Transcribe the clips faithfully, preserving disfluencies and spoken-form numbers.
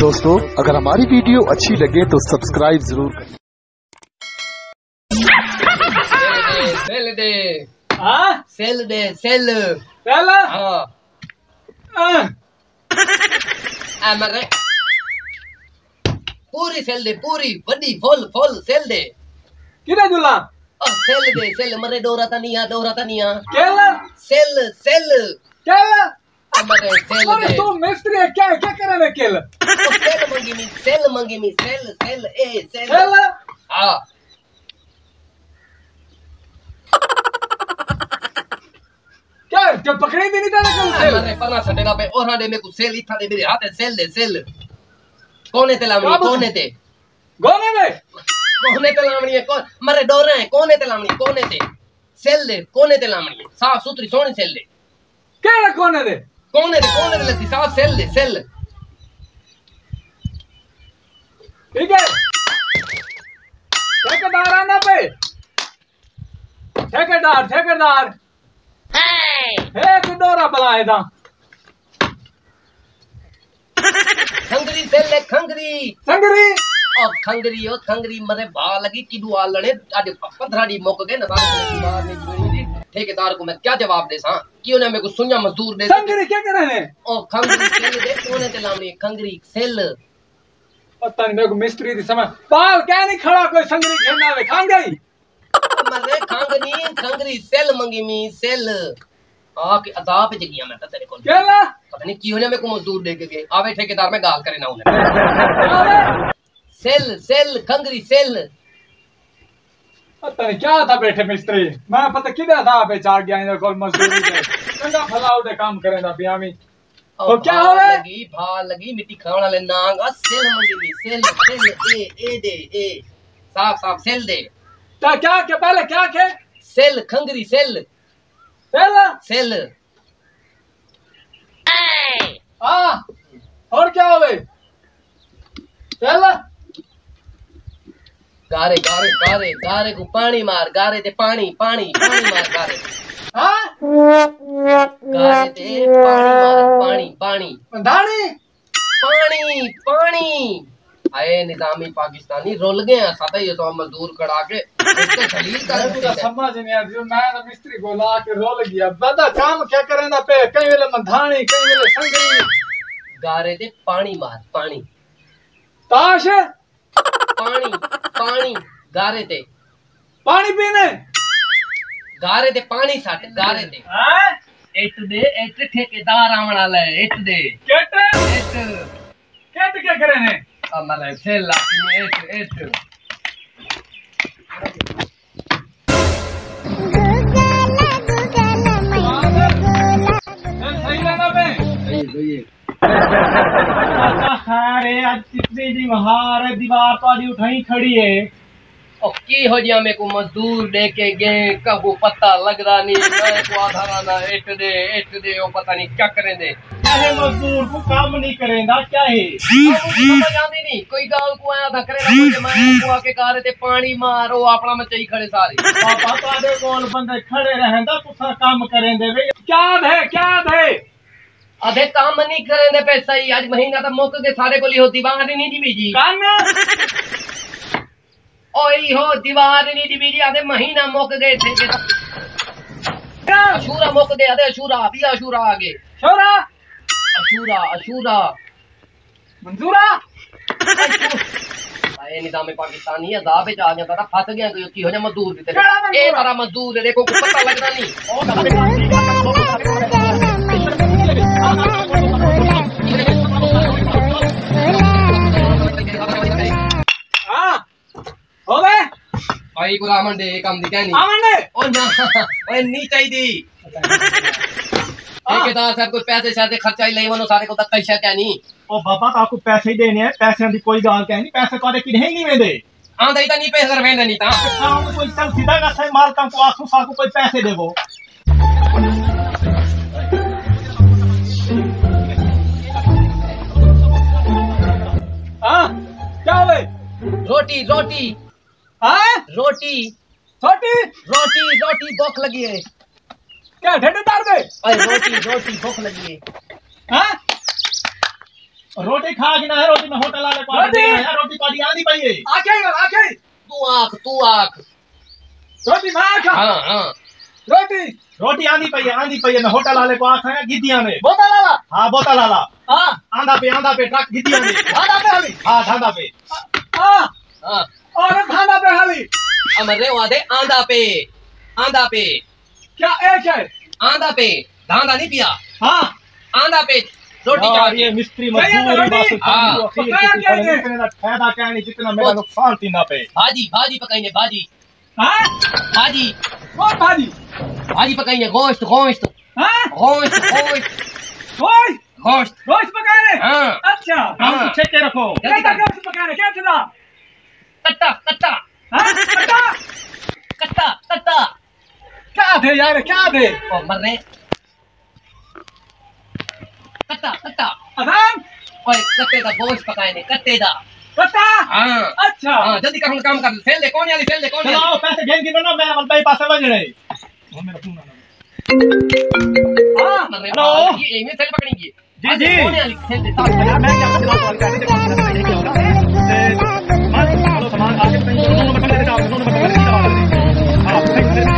दोस्तों अगर हमारी वीडियो अच्छी लगे तो सब्सक्राइब जरूर करें। सेल दे आ? सेल दे सेल सेल हाँ मगर पूरी सेल दे पूरी बड़ी फुल फुल सेल दे किधर जुला सेल दे सेल मरे डोराता नहीं है डोराता नहीं है केला सेल सेल केला अरे तो मिस्त्री है क्या क्या कर रहा है केल सेल मंगी मी सेल मंगी मी सेल सेल ए सेल हां क्या क्या पकड़े भी नहीं था ना कल सेल अरे पना सटेला पे और हाडे में को सेल इथा दे मेरे हाथ है सेल दे सेल कौन है तलावनी कौन है ते गोने में कौन है तलावनी कौन मारे डोरे हैं कौन है तलावनी कौन है ते सेल दे कौन है तलावनी साफ सुथरी सोनी सेल दे क्या कौन है रे कौन है कौन है लती साहब सेल ले सेल ठीक है ठेकेदार आना पे ठेकेदार ठेकेदार हे तू डोरा बलाए दा खंगरी सेल ले खंगरी खंगरी ओ खंगरी ओ खंगरी मरे बा लगी किडू आ लड़े आडे पंद्रह डी मोक गए ना मार ने जुड़ी ठेकेदार को मैं क्या जवाब दे सा क्यों ना मेरे को सुन्या मजदूर दे खंगरी क्या कर रहे हैं ओ खंगरी सेल दे कौन है तलावनी खंगरी सेल पता नहीं मेरे को मिस्त्री दी समझ पाल क्या नहीं खड़ा कोई खंगरी घेरना वे खंगरी मरे खंगनी खंगरी सेल मंगी मी सेल आ के अदाब जगिया मैं तेरे को क्या ला पता नहीं क्यों ना मेरे को मजदूर दे के आवे ठेकेदार में गाल करे ना उन्हें सेल सेल खंगरी सेल पता नहीं क्या था बैठे मिस्त्री मैं पता किधर था पे चार गया इधर कॉल मजदूरी के चंगा फलाओ दे काम करे ना बियामी तो क्या हो रहा लगी भा लगी मिट्टी खावना ले नांग सेल मंगी सेल सेल ए ए दे ए साफ साफ सेल दे ता क्या के पहले क्या के सेल खंगरी सेल सेल सेल आ और क्या होवे सेल गारे गारे गारे गारे को पानी मार गारे ते पानी पानी पानी मार गारे हां गारे ते पानी मार पानी पानी बंधाणी पानी पानी आए निजामी पाकिस्तानी रोल गए हैं सादा ये तो मजदूर कड़ा के इसको जलील कर पूरा समझ नहीं आ रही मैं ना मिस्त्री को ला के रोल गया बदा काम क्या करे ना पे कई वेले बंधाणी कई वेले संगरी गारे ते पानी मार पानी ताश पानी पानी गारे ते पानी पीने गारे ते पानी साट गारे ते हां एट दे एट ठेकेदार आवणा ले एट दे केट एट केट क्या करे ने हमारा सेल लाकी में एट एट गोला गोला मैं गोला सही लगा बे सही सही अरे आज कितनी दी महार दीवार तो आज उठाई खड़ी है ओ की हो जिया मेरे को मजदूर देके गए कबो पता लगदा नहीं मैं को आधाराना एट दे एट दे ओ पता नहीं क्या करे दे अरे मजदूर को काम नहीं करेंदा क्या है समझ आंदी नहीं कोई गाल को आया था करे ना मैं को आके कार ते पानी मारो अपना में चई खड़े सारे पापा तो दे कौन बंदे खड़े रहंदा कुछ काम करेंदे वे क्या है क्या है अबे काम नहीं करेंगे पैसा ही आज महीना तक मौके के सारे को हो दीवार नहीं दी बीजी काम ओई हो दीवार नहीं दी बीजी आधे महीना मौके गए अशूरा मौके गए आधे अशूरा भी अशूरा आगे शोरा अशूरा अशूरा मंजूरा आए निजामे पाकिस्तानी अजाब आ गया था फंस गया कोई हो जा मजदूर भी तेरे ए सारा मजदूर है देखो कुछ पता लगता नहीं भाई को आमन दे काम दी कहनी आमन दे ओ ना ओए नी चाहिए दी ठेकेदार साहब को पैसे सारे खर्चा ही लेवनो सारे को तक कैसा कहनी ओ बाबा आपको पैसे ही देने हैं पैसे दी कोई गाल कहनी पैसे कादे कि नहीं नहीं दे हां दई ता नहीं पैसे कर वेंदा नहीं ता हां कोई चल सीधा ना से मारता को आसू सा को कोई पैसे देबो हां क्या होवे रोटी रोटी हाँ? रोटी रोटी रोटी रोटी भूख लगी है क्या ढेर तार में रोटी रोटी भूख लगी है हाँ? रोटी खा के ना है रोटी में होटल वाले पार्टी में यार रोटी पार्टी आनी पड़ी आके आके तू आख तू आख रोटी मार खा हां हां रोटी रोटी आनी पड़ी आनी पड़ी ना होटल वाले को आख है गिद्दियां में बोतल वाला हां बोतल वाला हां आंधा पे आंधा पे ट्रक गिद्दियां में आंधा पे हली हां आंधा पे हां हां और आंधा पे हली अमरे वादे आंधा पे आंधा पे क्या एक है आंधा पे धांधा नहीं पिया हां आंधा पे रोटी का ये मिस्त्री मजदूर बात फायदा क्या नहीं जितना मेरा नुकसान थी ना पे भाजी भाजी पकाइने भाजी हां भाजी वो भाजी भाजी पकाइने गोश्त गोश्त हां गोश्त गोश्त गोश्त गोश्त गोश्त पकाने हां अच्छा हम चेक के रखो क्या गोश्त पकाने क्या चला कट्टा कट्टा हां कट्टा कट्टा कट्टा क्या थे यार क्या थे ओ मरने कट्टा कट्टा अदान ओए कट्टे दा गोश्त पकाएने कट्टे दा कट्टा हां अच्छा हां जल्दी कर काम कर सेल दे कौन वाली सेल दे कौन चलाओ पैसे गेम की ना मैं भाई पास आ जड़े वो मेरा फोन आ हां हेलो ये में सेल पकड़ेंगे जी जी कौन वाली सेल दे साथ में मैं क्या बात कर रही हूं मैं तो सामान आगे से दोनों बटन दे जाओ दोनों बटन दे जाओ आप ठीक से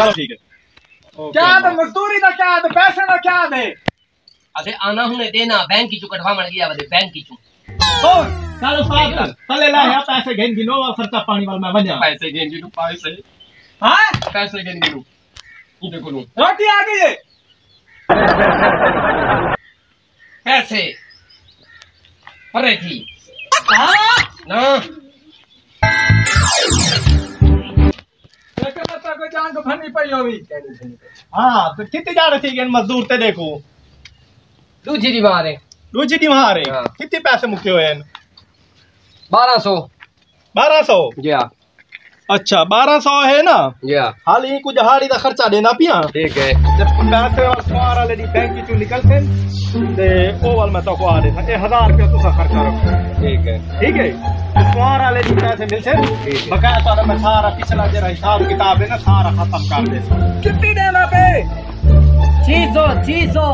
चलो ठीक है क्या तो मजदूरी का क्या तो पैसे का क्या दे अरे आना हुने देना बैंक की चुकटवा मर गया बदे बैंक की चुक और चलो साहब पले ला या पैसे घेन गिनो और खर्चा पानी वाला मैं वजा पैसे घेन गिनो पैसे हां पैसे घेन गिनो ये देखो लो रोटी आ गई है पैसे अरे जी हां ना को जान को भरनी पड़ी होगी हां तो कितनी जा रही थी मजदूर ते देखो दूजी दीवार है दूजी दीवार है कितने पैसे मुके हुए हैं बारह सौ बारह सौ जी अच्छा बारह सौ है ना जी हाल ही कुछ हाड़ी का खर्चा देना पिया ठीक है जब पैसे और सारा लेडी बैंक की चो निकल से ते ओवल में तो को आ देना एक हज़ार रुपया तुसा खर्चा रखो ठीक है ठीक है सारा ले पैसे मिलते बकाया तो मैं सारा पिछला जरा हिसाब किताब है ना सारा खत्म कर दे कितनी देना पे छह सौ छह सौ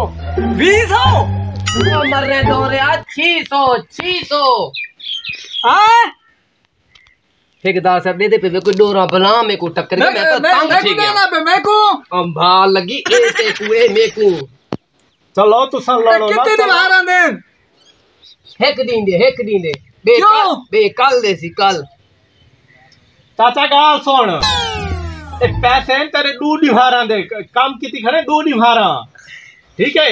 बीस सौ मर रहे दौरे आज छह सौ छह सौ हां ठेकेदार साहब दे दे पे को डोरा भला में को टक्कर में तो तंग ठीक है ना पे मैं को अंबा लगी ए ते कुए में को चलो तुसा लड़ो कितने दिवारा दे हेक दिन दे हेक दिन दे बे कल बे कल देसी कल चाचा गाल सुन ए पैसे तेरे दू निवारा दे काम किती खरे दू निवारा ठीक है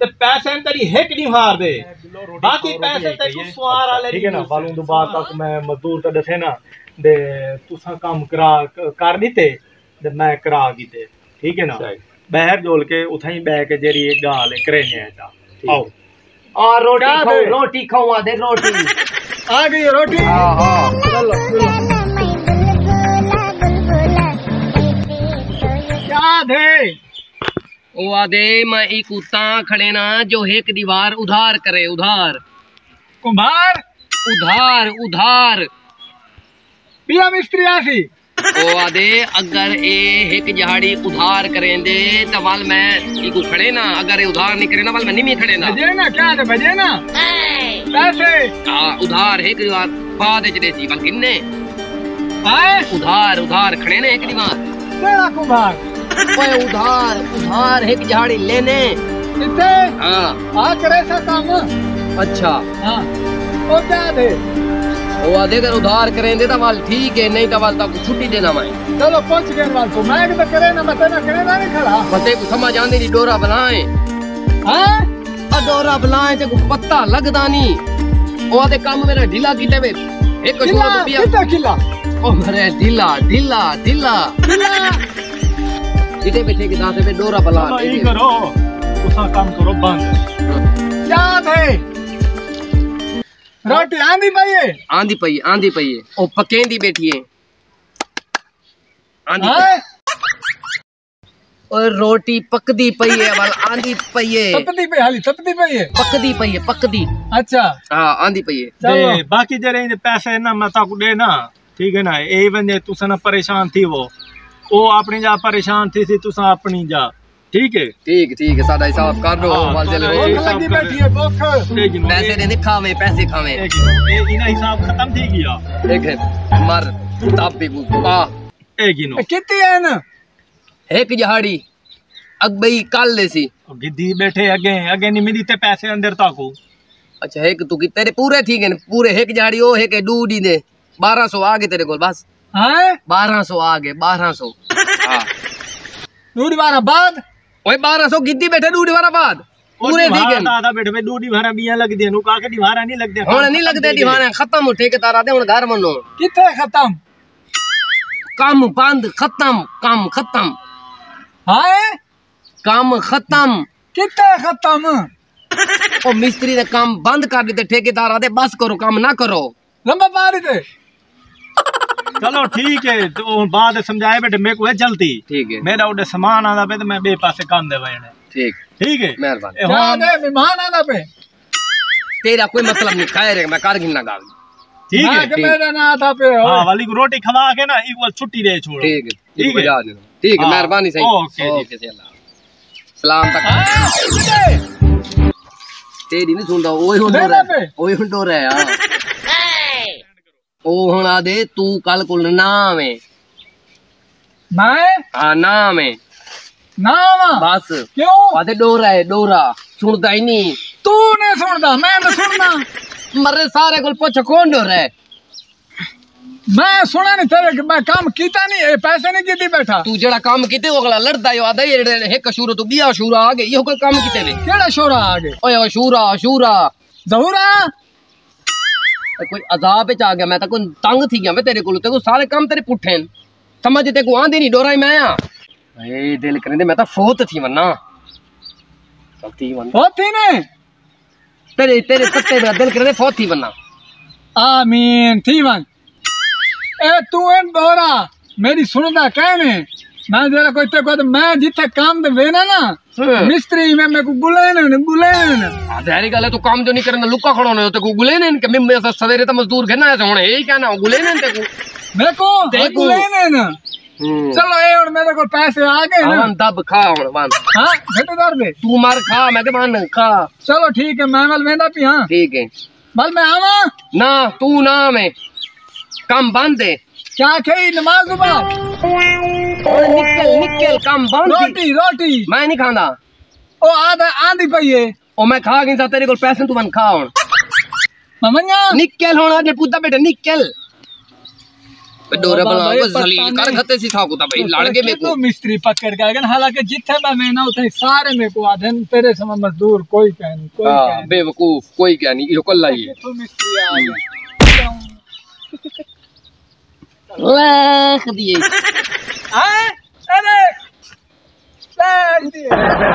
ते पैसे तेरी एक निवार दे बाकी पैसे ते तू सवार वाले ठीक है ना बालू दो बात तक मैं मजदूर ते दसे ना दे तुसा काम करा कर दी ते दे मैं करा दी ते ठीक है ना बाहर जोल के उठाई बैठ के जेरी एक गाल करेने जा आओ और रोटी खाओ रोटी खाओ दे रोटी आ गई रोटी हां हां चलो क्या दे ओ आदे मैं ई कुत्ता खड़े ना जो एक दीवार उधार करे उधार कुंभार उधार उधार पिया मिस्त्री आसी ओ आदे अगर ए एक जहाड़ी उधार करेंदे तो वाल मैं ई को खड़े ना अगर ए उधार नहीं करे ना वाल मैं नहीं खड़े ना बजे ना क्या दे बजे ना पैसे आ उधार एक दीवार बाद च देसी बल किन्ने आए उधार उधार खड़े ने एक दीवार तेरा कुमार ओए उधार उधार एक झाड़ी लेने इते हां आ करे सा काम अच्छा हां ओ क्या दे ओ आधे कर उधार करेंदे तो वाल ठीक है नहीं तो वाल तक छुट्टी देना मैं चलो पहुंच गए वाल को मैं तो करे ना मत ना करे ना खड़ा पते को समझ आंदी नी डोरा बनाए हां डोरा बलाए ते को पत्ता लगदा नी ओदे काम मेरा ढीला कीते वे एक छोरा तो पिया कितना ढीला ओ अरे ढीला ढीला ढीला ढीला इते बैठे के दाते पे डोरा बला ई करो उसा काम करो बंद क्या है रोटी आंधी पई है आंधी पई आंधी पई है ओ पकेंदी बैठी है आंधी और रोटी पकदी पई है वाल आंधी पई है तपदी पे हाली तपदी पई है पकदी पई है पकदी अच्छा हां आंधी पई है दे बाकी जरे इन पैसे ना मता को दे ना ठीक है ना ए बंदे तुसा ना परेशान थी वो ओ अपनी जा परेशान थी सी तुसा अपनी जा ठीक है ठीक ठीक है सादा साहब कर दो माल चले लगी बैठी है भूख पैसे दे दे खावे पैसे खावे ए इना हिसाब खत्म थी गया एक है मर तब भी आ ए गिनो कितनी है ना एक जहाड़ी अगबई कल देसी गिद्दी बैठे आगे आगे नहीं मिली ते पैसे अंदर ताको अच्छा एक तू की तेरे पूरे ठीक है पूरे एक जहाड़ी ओ है के दूडी दे बारह सौ आ गए तेरे को बस हां बारह सौ आ गए बारह सौ हां दूडी वाला बाद ओए बारह सौ गिद्दी बैठे दूडी वाला बाद पूरे ठीक है दादा बैठे पे दूडी वाला बिया लग देनु काके दीवारा नहीं लगदे हुन नहीं लगदे दीवारा खत्म उठे के तारा दे हुन घर मनो किथे खत्म काम बंद खत्म काम खत्म हाय काम खत्म किथे खत्म ओ मिस्त्री ने काम बंद कर दे ठेकेदार आदे बस करो काम ना करो लंबा मार दे चलो ठीक है तो बाद समझाए बेटे मेरे को है जल्दी ठीक है मेरा उधर सामान आना पे तो मैं बे पासे काम देवा इने ठीक ठीक है मेहरबानी हां बे मेहमान आना पे तेरा कोई मतलब नहीं खाए रे मैं कार गिनना गाल ठीक है आज मेरा ना था पे हां वाली को रोटी खवा के ना एक बार छुट्टी दे छोड़ो ठीक है ठीक है ठीक है मेहरबानी सही ओके ओके से अल्लाह सलाम तक तेरी नहीं सुनदा ओए होंडोरे ओए होंडोरे यार ओ होना दे तू कल को नाम है मैं हां नाम है नाम बस क्यों आते डोरा है डोरा सुनदा ही नहीं तू ने सुनदा मैं न सुनना मरे सारे को पूछ कौन डोरा है मैं सुना नहीं तेरे के मैं काम कीता नहीं पैसे नहीं कीती बैठा तू जेड़ा काम कीते ओ अगला लड़दा है आदा ये एक शूरा तू बिया शूरा आ गए यो कोई काम कीते नहीं केड़ा शूरा आ गए ओए ओ शूरा शूरा जहूरा कोई अजाब आ गया मैं तक तंग थी गया मैं तेरे को तेरे सारे काम तेरे पुठे समझ तेरे को आंदी नहीं डोरा मैं आ ए दिल करे मैं तो फोत थी वन्ना सब थी वन्ना फोत थी ने तेरे तेरे सत्ते मेरा दिल करे फोत थी वन्ना आमीन थी वन ए तू इन डोरा मेरी सुनदा कहने मैं जरा कोई ते को मैं जिथे काम दे वेना ना मिस्त्री में मैं को बुलाने ने बुलाने ने आधारी गल तो काम जो नहीं करना लुका खड़ो ने तो को बुलाने ने के मैं सवेरे तो मजदूर के ना है होने यही कहना बुलाने ने को मैं को बुलाने ने चलो ए और मेरे को पैसे आ गए ना हम दब खा और मान हां बेटे डर दे तू मार खा मैं के मान खा चलो ठीक है मैं मल वेंदा पी हां ठीक है मल मैं आवा ना तू ना मैं काम बंद है क्या कही नमाज सुबह निकल निकल काम बंद रोटी रोटी मैं नहीं खाना ओ आधा आंधी पई है ओ मैं खा नहीं सा तेरे को पैसे तू मन खा हूं ममन्या निकल होना जे पूता बेटा निकल पे डोरा बना को जलील कर खते सी था कोता भाई लड़के में को मिस्त्री पकड़ के आगन हालांकि जिथे मैं ना उथे सारे में को आधन तेरे सम मजदूर कोई कहनी कोई हां बेवकूफ कोई कहनी इलो कल्ला ही है तू मिस्त्री आ गया लाख दिए अरे अरे